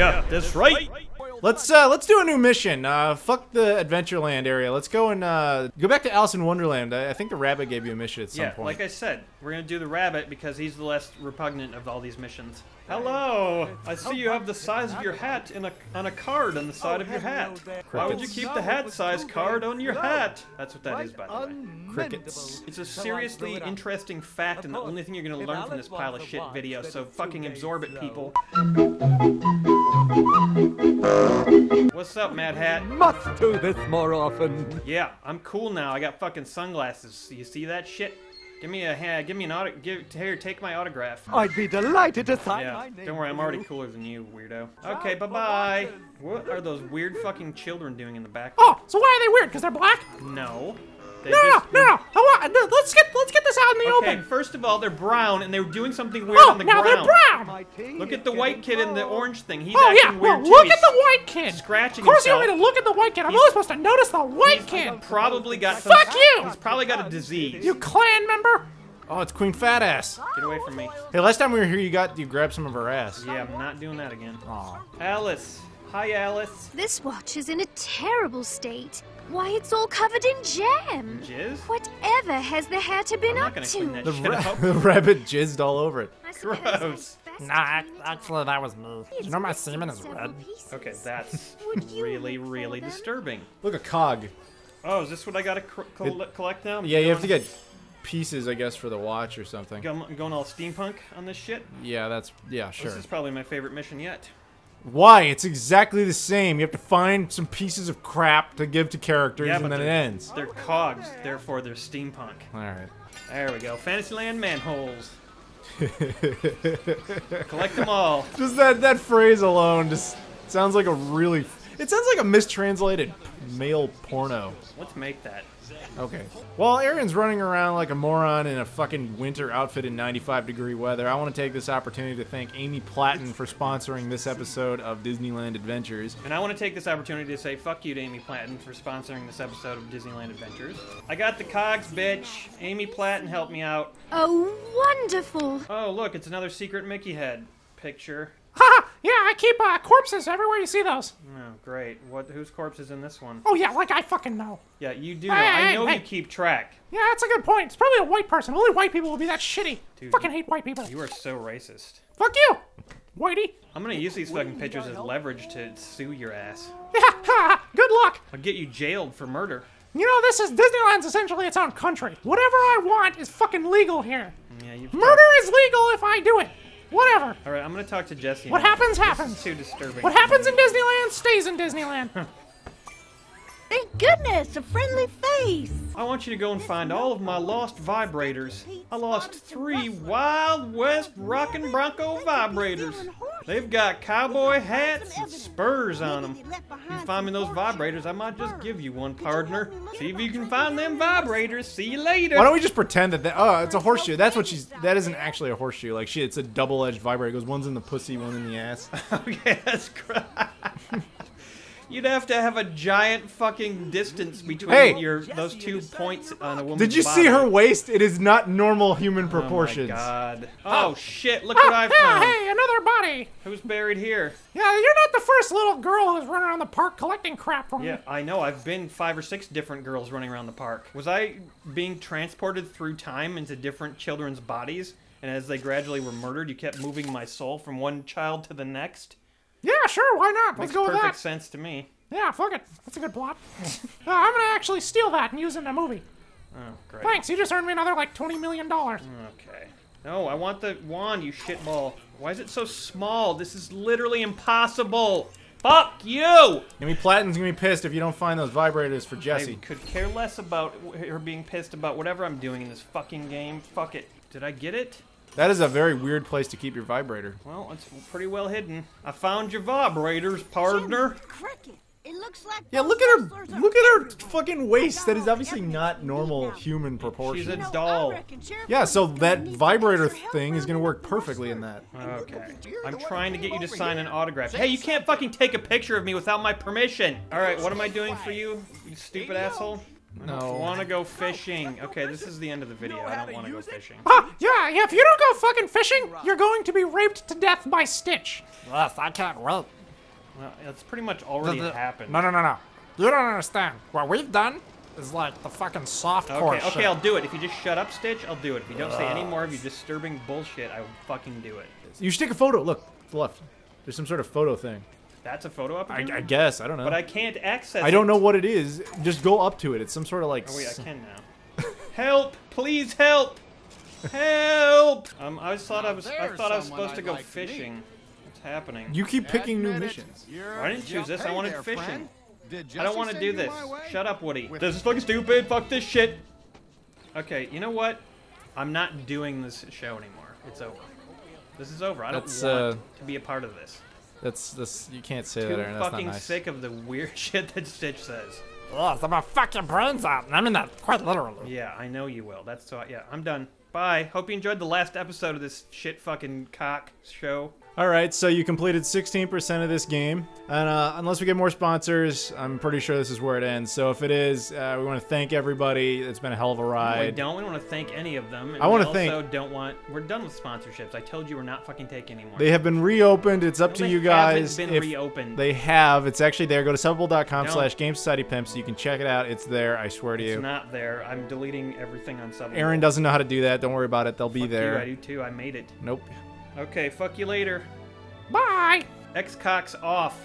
Yeah, that's right. Let's do a new mission. Fuck the Adventureland area. Let's go and go back to Alice in Wonderland. I think the rabbit gave you a mission at some point. Like I said, we're gonna do the rabbit because he's the less repugnant of all these missions. Hello. I see you have the size of your hat in on a card on the side of your hat. Crickets. Why would you keep the hat size card on your hat? That's what that is, by the way. Crickets. It's a seriously interesting fact, and the only thing you're gonna learn from this pile of shit video. So fucking absorb it, people. What's up, Mad Hat? Must do this more often. Yeah, I'm cool now. I got fucking sunglasses. You see that shit? Give me a hand. Give me an autograph. Here, take my autograph. I'd be delighted to sign my name. Don't worry, I'm already cooler than you, weirdo. Okay, bye-bye. What are those weird fucking children doing in the back? Oh, so why are they weird? Because they're black? No. No, let's get this out in the open. Okay, first of all, they're brown, and they were doing something weird on the ground. Oh, now they're brown! Look at the white kid and the orange thing. He's acting weird, too. Look at the white kid! Scratching himself. Of course you want me to look at the white kid. I'm only supposed to notice the white kid. He's probably got some... Fuck you! He's probably got a disease. You clan member? Oh, it's Queen Fat Ass. Get away from me. Hey, last time we were here, you grabbed some of her ass. Yeah, I'm not doing that again. Aw. Alice. Hi, Alice. This watch is in a terrible state. Why, it's all covered in jam! Jizz? Whatever has the hatter been up to? The rabbit jizzed all over it. Gross. Nah, actually, that was me. You know my semen is red? Okay, that's really, really disturbing. Look, a cog. Oh, is this what I gotta collect now? Yeah, you have to get pieces, I guess, for the watch or something. I'm going all steampunk on this shit? Yeah, sure. This is probably my favorite mission yet. Why? It's exactly the same. You have to find some pieces of crap to give to characters, and then it ends. They're cogs, therefore they're steampunk. Alright. There we go. Fantasyland manholes. Collect them all. Just that phrase alone just sounds like a really... It sounds like a mistranslated male porno. Let's make that. Okay. While Aaron's running around like a moron in a fucking winter outfit in 95-degree weather, I want to take this opportunity to thank Amy Platten for sponsoring this episode of Disneyland Adventures. And I want to take this opportunity to say fuck you to Amy Platten for sponsoring this episode of Disneyland Adventures. I got the cogs, bitch. Amy Platten helped me out. Oh, wonderful. Oh, look, it's another secret Mickey head picture. Ha! Yeah, I keep corpses everywhere you see those. Oh, great. Whose corpse is in this one? Oh, yeah, like I fucking know. Yeah, you do know. I know you keep track. Yeah, that's a good point. It's probably a white person. Only white people will be that shitty. Dude, fucking hate white people. You are so racist. Fuck you, whitey. I'm gonna use these fucking pictures as leverage to sue your ass. Yeah, good luck. I'll get you jailed for murder. You know, Disneyland's essentially its own country. Whatever I want is fucking legal here. Yeah, murder is legal if I do it. Whatever. All right, I'm gonna talk to Jesse. What happens, happens. This is too disturbing. What happens in Disneyland stays in Disneyland. Thank goodness, a friendly face. I want you to go and find all of my lost vibrators. I lost 3 Wild West Rockin' Bronco vibrators. They've got cowboy hats and spurs on them. If you find me those vibrators, I might just give you one, partner. See if you can find them vibrators. See you later. Why don't we just pretend that it's a horseshoe. That's what that isn't actually a horseshoe. Like, shit, it's a double-edged vibrator. It goes one's in the pussy, one in the ass. Oh, yeah, that's great. You'd have to have a giant fucking distance between those 2 points on a woman's body. Did you see her waist? It is not normal human proportions. Oh my god. Oh shit, look what I found. Hey, another body. Who's buried here? Yeah, you're not the first little girl who's running around the park collecting crap from me. Yeah, I know. I've been 5 or 6 different girls running around the park. Was I being transported through time into different children's bodies? And as they gradually were murdered, you kept moving my soul from one child to the next? Yeah, sure, why not? Let's go with that. Makes perfect sense to me. Yeah, fuck it. That's a good plot. I'm gonna actually steal that and use it in a movie. Oh, great. Thanks, you just earned me another, like, $20 million. Okay. No, I want the wand, you shitball. Why is it so small? This is literally impossible. Fuck you! Amy Platten's gonna be pissed if you don't find those vibrators for Jesse. I could care less about her being pissed about whatever I'm doing in this fucking game. Fuck it. Did I get it? That is a very weird place to keep your vibrator. Well, it's pretty well hidden. I found your vibrators, partner. It looks like look at her fucking waist. That is obviously not normal human proportions. She's a doll. Yeah, so that vibrator thing is gonna work perfectly in that. Okay. I'm trying to get you to sign an autograph. Hey, you can't fucking take a picture of me without my permission. All right, what am I doing for you, you stupid asshole? No. I don't want to go fishing. Okay, this is the end of the video. I don't want to go fishing. Yeah, if you don't go fucking fishing, you're going to be raped to death by Stitch. Yes, I can't rope. Well, it's pretty much already happened. No. You don't understand. What we've done is like the fucking softcore shit. Okay, I'll do it. If you just shut up, Stitch, I'll do it. If you don't say any more of your disturbing bullshit, I will fucking do it. You should take a photo. Look, to the left. There's some sort of photo thing. That's a photo up? I guess. I don't know. But I can't access it. I don't know what it is. Just go up to it. It's some sort of like... Oh, wait, I can now. Help! Please help! Help! I thought I was supposed to go fishing. What's happening? You keep picking new missions. Why didn't you choose this? I wanted fishing. I don't want to do this. Shut up, Woody. This is fucking stupid. Fuck this shit. Okay, you know what? I'm not doing this show anymore. It's over. This is over. I don't want to be a part of this. You can't say that, Aaron. That's not nice. I'm fucking sick of the weird shit that Stitch says. Ugh, so my fucking brains out, and I mean that quite literally. Yeah, I know you will. That's so. Yeah, I'm done. Bye. Hope you enjoyed the last episode of this shit fucking cock show. All right, so you completed 16% of this game, and unless we get more sponsors, I'm pretty sure this is where it ends. So if it is, we want to thank everybody. It's been a hell of a ride. We don't. We don't want to thank any of them. And I want to thank. Also, don't want. We're done with sponsorships. I told you we're not fucking taking anymore. They have been reopened. It's up to you guys. They haven't been reopened. They have. It's actually there. Go to subbable.com/GameSocietyPimps. You can check it out. It's there. I swear to you. It's not there. I'm deleting everything on Subbable. Aaron doesn't know how to do that. Don't worry about it. They'll be there. Fuck you, I do too. I made it. Nope. Okay, fuck you later. Bye! X-Cox off.